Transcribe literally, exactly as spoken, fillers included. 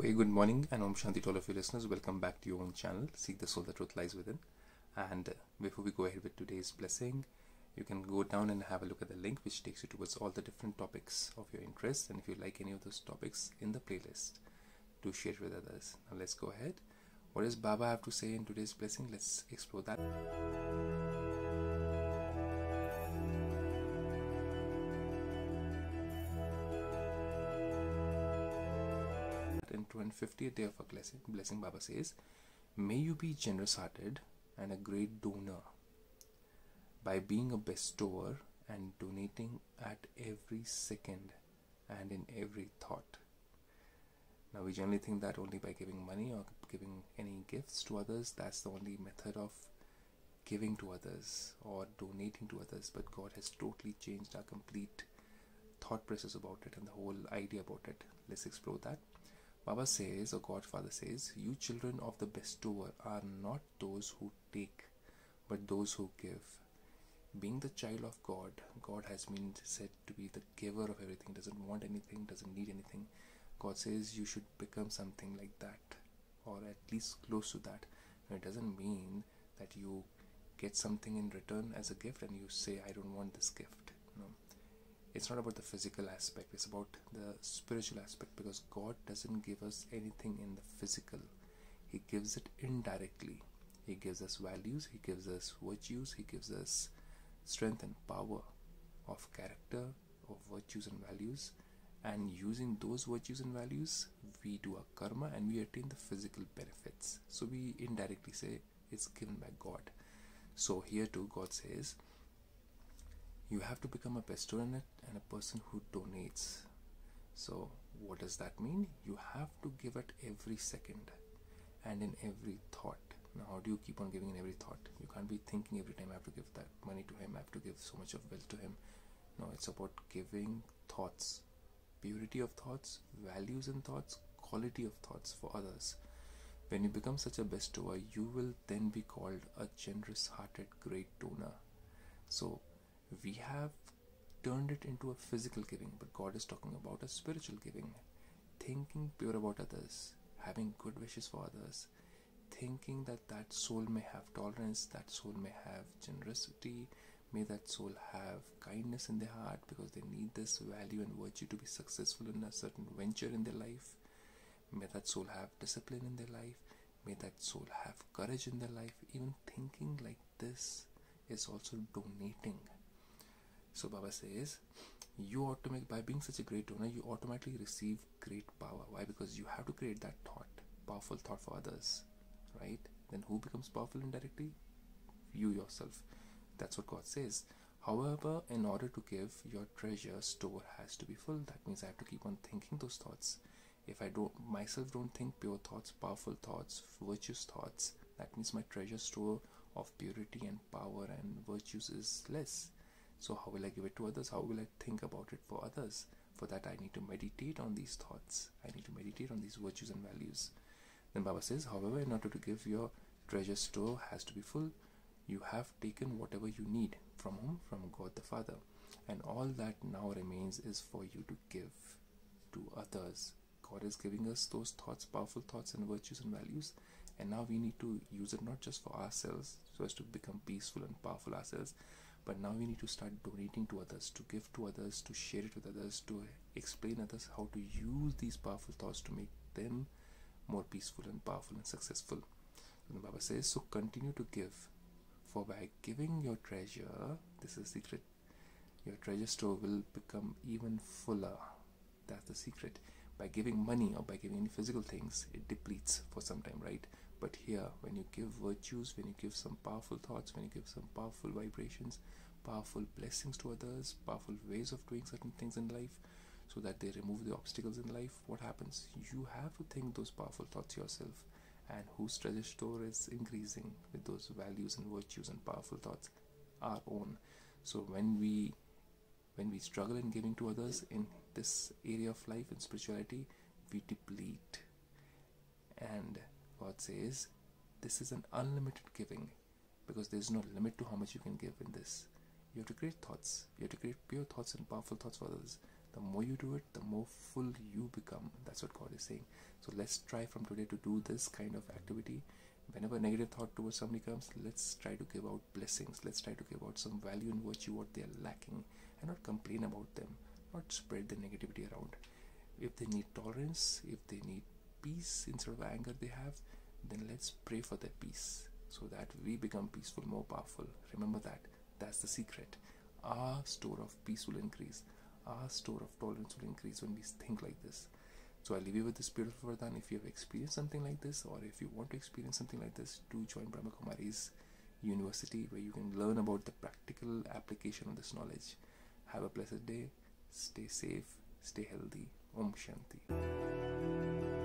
Very good morning and Om Shanti to all of you listeners. Welcome back to your own channel, Seek the Soul, the Truth Lies Within. And before we go ahead with today's blessing, you can go down and have a look at the link which takes you towards all the different topics of your interest, and if you like any of those topics in the playlist, do share it with others. Now let's go ahead. What does Baba have to say in today's blessing? Let's explore that. two hundred fiftieth day of a blessing, blessing Baba says, may you be generous hearted and a great donor by being a bestower and donating at every second and in every thought. Now we generally think that only by giving money or giving any gifts to others, that's the only method of giving to others or donating to others, but God has totally changed our complete thought process about it and the whole idea about it. Let's explore that. Baba says, or Godfather says, you children of the bestower are not those who take, but those who give. Being the child of God, God has been said to be the giver of everything, doesn't want anything, doesn't need anything. God says you should become something like that, or at least close to that. Now, it doesn't mean that you get something in return as a gift and you say, I don't want this gift. No. It's not about the physical aspect, it's about the spiritual aspect, because God doesn't give us anything in the physical. He gives it indirectly. He gives us values, He gives us virtues, He gives us strength and power of character, of virtues and values. And using those virtues and values, we do our karma and we attain the physical benefits. So we indirectly say it's given by God. So here too God says, you have to become a bestower and a person who donates. So what does that mean? You have to give at every second and in every thought. Now how do you keep on giving in every thought? You can't be thinking every time I have to give that money to him, I have to give so much of wealth to him. No, it's about giving thoughts. Purity of thoughts, values in thoughts, quality of thoughts for others. When you become such a bestower, you will then be called a generous-hearted great donor. So we have turned it into a physical giving, but God is talking about a spiritual giving. Thinking pure about others, having good wishes for others, thinking that that soul may have tolerance, that soul may have generosity, may that soul have kindness in their heart because they need this value and virtue to be successful in a certain venture in their life. May that soul have discipline in their life. May that soul have courage in their life. Even thinking like this is also donating. So Baba says, you ought to make, by being such a great donor, you automatically receive great power. Why? Because you have to create that thought, powerful thought for others, right? Then who becomes powerful indirectly? You yourself. That's what God says. However, in order to give, your treasure store has to be full. That means I have to keep on thinking those thoughts. If I don't myself don't think pure thoughts, powerful thoughts, virtuous thoughts, that means my treasure store of purity and power and virtues is less. So how will I give it to others? How will I think about it for others? For that I need to meditate on these thoughts. I need to meditate on these virtues and values. Then Baba says, however, in order to give, your treasure store has to be full. You have taken whatever you need. From whom? From God the Father. And all that now remains is for you to give to others. God is giving us those thoughts, powerful thoughts and virtues and values. And now we need to use it not just for ourselves, so as to become peaceful and powerful ourselves. But now we need to start donating to others, to give to others, to share it with others, to explain others how to use these powerful thoughts to make them more peaceful and powerful and successful. And Baba says, so continue to give. For by giving your treasure, this is the secret, your treasure store will become even fuller. That's the secret. By giving money or by giving any physical things, it depletes for some time, right? But here, when you give virtues, when you give some powerful thoughts, when you give some powerful vibrations, powerful blessings to others, powerful ways of doing certain things in life, so that they remove the obstacles in life, what happens? You have to think those powerful thoughts yourself. And whose treasure store is increasing with those values and virtues and powerful thoughts? Our own. So when we when we struggle in giving to others in this area of life and spirituality, we deplete. And God says this is an unlimited giving, because there is no limit to how much you can give in this. You have to create thoughts. You have to create pure thoughts and powerful thoughts for others. The more you do it, the more full you become. That's what God is saying. So let's try from today to do this kind of activity. Whenever a negative thought towards somebody comes, let's try to give out blessings. Let's try to give out some value and virtue what they are lacking, and not complain about them, not spread the negativity around. If they need tolerance, if they need peace instead of anger they have, then let's pray for their peace, so that we become peaceful, more powerful. Remember that. That's the secret. Our store of peace will increase. Our store of tolerance will increase when we think like this. So I leave you with this beautiful Vardhan. If you have experienced something like this, or if you want to experience something like this, do join Brahmakumari's University, where you can learn about the practical application of this knowledge. Have a blessed day. Stay safe. Stay healthy. Om Shanti.